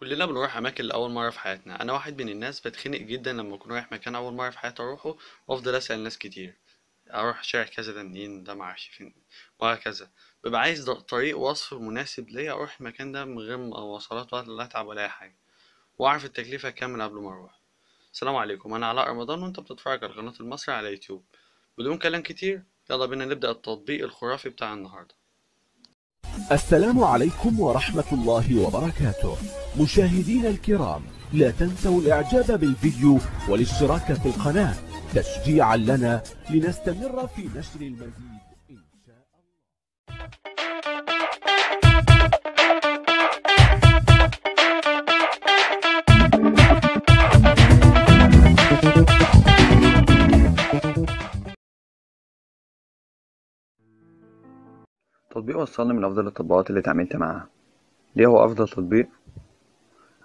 كلنا بنروح اماكن لاول مره في حياتنا. انا واحد من الناس بتخنق جدا لما اكون رايح مكان اول مره في حياتي اروحه، وافضل اسال ناس كتير اروح شارع كذا ده منين، ده معرفش فين، وهكذا. ببقى عايز طريق وصف مناسب ليا اروح المكان ده من غير مواصلات ولا اتعب ولا اي حاجه، واعرف التكلفه كامل قبل ما اروح. السلام عليكم، انا علاء رمضان وانت بتتفرج على قناه المصري على يوتيوب. بدون كلام كتير يلا بينا نبدا التطبيق الخرافي بتاع النهارده. السلام عليكم ورحمة الله وبركاته. مشاهدينا الكرام، لا تنسوا الاعجاب بالفيديو والاشتراك في القناة تشجيعا لنا لنستمر في نشر المزيد إن شاء الله. تطبيق وصلنا من افضل التطبيقات اللي اتعاملت معاها. ليه هو افضل تطبيق؟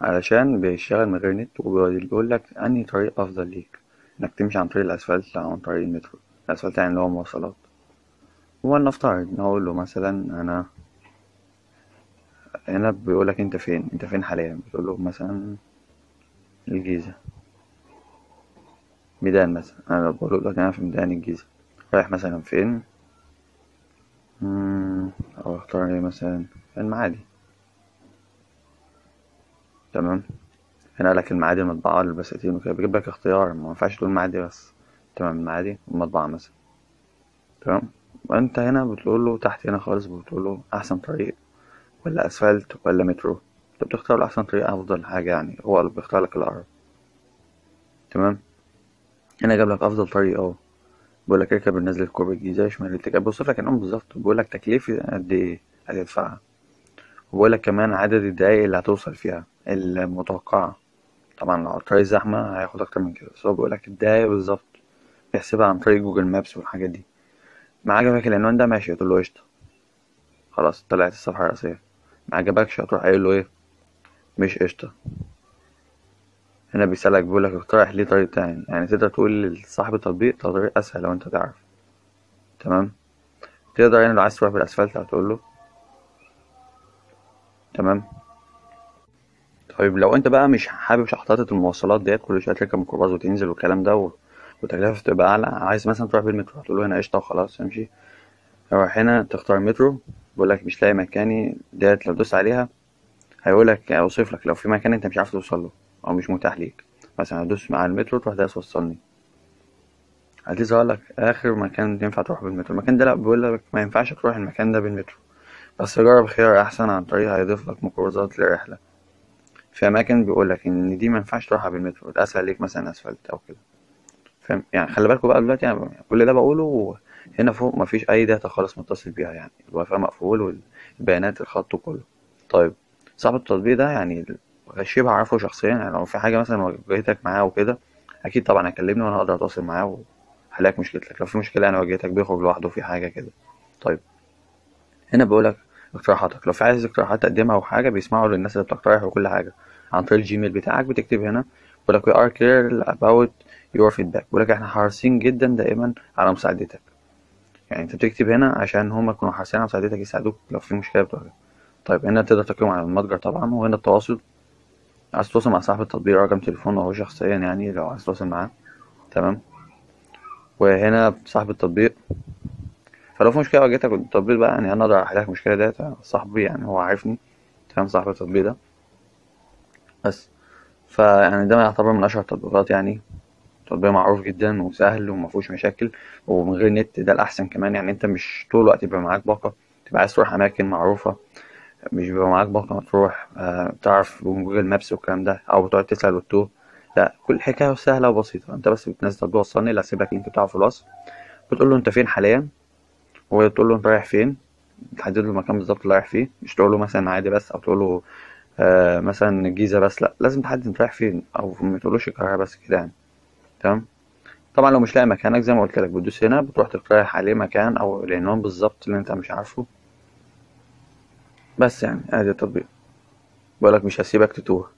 علشان بيشتغل من غير نت، وبيقولك انهي طريق افضل ليك، انك تمشي عن طريق الاسفلت او عن طريق المترو. الاسفلت يعني اللي هو مواصلات. ولنفترض نقول له مثلا انا هنا، بيقولك انت فين حاليا، بتقول له مثلا الجيزة ميدان مثلا. انا بقول لك انا في ميدان الجيزة، رايح مثلا فين، او اختار لي مثلا المعادي. تمام، هنا قالك المعادي، المطبعة، البساتين وكده، بيجيب لك اختيار، ما ينفعش تقول معادي بس. تمام، المعادي والمطبعة مثلا. تمام، وانت هنا بتقول له تحت هنا خالص، بتقول له احسن طريق ولا اسفلت ولا مترو. انت بتختار له احسن طريق، افضل حاجة يعني، هو اللي بيختار لك الاقرب. تمام، هنا جاب لك افضل طريق اهو، بيقولك اركب النزلة كوبري الجيزة شمال الاتجاه، بيوصفلك الأم بالظبط، وبيقولك تكلفة قد ايه هتدفعها، وبيقولك كمان عدد الدقايق اللي هتوصل فيها المتوقعة. طبعا لو على الطريق زحمة هياخد أكتر من كده، بس هو بيقولك الدقايق بالظبط، بيحسبها عن طريق جوجل مابس والحاجات دي. ما عجبك العنوان ده ماشي، تقوله قشطة، خلاص طلعت الصفحة الرئيسية. ما عجبكش هتروح قايله ايه، مش قشطة. هنا بيسألك، بيقولك اقترح ليه طريق تاني، يعني تقدر تقول لصاحب التطبيق طريق أسهل لو أنت تعرف. تمام، تقدر يعني لو عايز تروح بالأسفلت هتقوله. تمام، طيب لو أنت بقى مش حابب شحطات المواصلات ديت، كل شوية تركب ميكروباص وتنزل والكلام ده وتكلفة تبقى أعلى، عايز مثلا تروح بالمترو، هتقوله هنا قشطة وخلاص امشي. روح هنا تختار مترو، بيقولك مش لاقي مكاني ديت، لو دوست عليها هيقولك هيوصفلك لو في مكان أنت مش عارف توصله او مش متاح ليك. مثلا هدوس مع المترو، تروح دايس وصلني، هتظهر لك اخر مكان ينفع تروح بالمترو. المكان ده لا، بيقول لك ما ينفعش تروح المكان ده بالمترو، بس جرب خيار احسن عن طريق هيضيف لك ميكروباصات للرحله. في اماكن بيقول لك ان دي ما ينفعش تروحها بالمترو، الاسهل ليك مثلا اسفلت او كده. فاهم يعني؟ خلي بالكوا بقى دلوقتي، يعني كل ده بقوله هنا فوق ما فيش اي داتا خالص متصل بيها، يعني الوفاء مقفول والبيانات الخط كله. طيب صاحب التطبيق ده يعني شبه اعرفه شخصيا، يعني لو في حاجه مثلا واجهتك معاه وكده اكيد طبعا هيكلمني وانا هقدر اتواصل معاه وهلاقي مشكلتك. لو في مشكله انا واجهتك بيخرج لوحده في حاجه كده. طيب هنا بقولك اقتراحاتك، لو في عايز اقتراحات تقدمها او حاجه، بيسمعوا للناس اللي بتقترح وكل حاجه عن طريق الجيميل بتاعك. بتكتب هنا بيقولك we are care about your feedback، بيقولك احنا حريصين جدا دائما على مساعدتك. يعني انت بتكتب هنا عشان هما يكونوا حريصين على مساعدتك، يساعدوك لو في مشكله بتواجهك. طيب هنا تقدر تقيم على المتجر طبعا، وهنا التواصل، عايز تتواصل مع صاحب التطبيق رقم تليفونه اهو شخصيا، يعني لو عايز تتواصل معاه. تمام، وهنا صاحب التطبيق، فلو في مشكله واجهتك بالتطبيق بقى يعني انا اقدر احل لك المشكله ديت، صاحبي يعني هو عارفني. تمام، صاحب التطبيق ده بس، فيعني ده يعتبر من اشهر التطبيقات، يعني تطبيق معروف جدا وسهل ومفيهوش مشاكل ومن غير نت، ده الاحسن كمان. يعني انت مش طول الوقت يبقى معاك باقه، تبقى عايز تروح اماكن معروفه مش بيبقى معاك باقة تروح تعرف جوجل مابس والكلام ده، او بتقعد تسأل وتتوه. لا، كل حكاية سهلة وبسيطة، انت بس بتنزل تطبيق وصلني اللي هسيب لك اللينك بتاعه في الوصف، بتقول له انت فين حاليا، وتقول له انت رايح فين، تحدد له المكان بالظبط اللي رايح فيه، مش تقول له مثلا عادي بس، او تقول له مثلا الجيزة بس، لا لازم تحدد انت رايح فين، او ما تقولوش القاهرة بس كده يعني. تمام، طبعا لو مش لاقي مكانك زي ما قلت لك بتدوس هنا، بتروح تقترح عليه مكان او العنوان بالظبط اللي انت مش عارفه بس. يعني ادي التطبيق، بقولك مش هسيبك تتوه.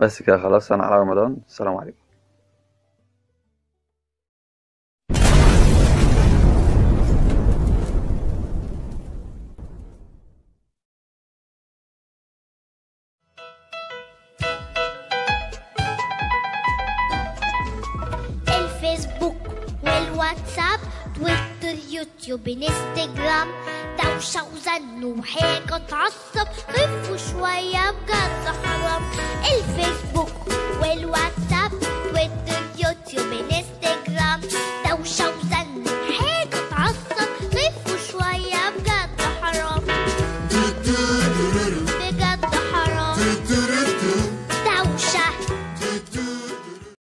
بس كده خلاص، انا علاء رمضان، السلام عليكم. واتساب، تويتر، يوتيوب، انستجرام، دوشة وزن وحاجة تعصب، خفوا شوية بجد حرام.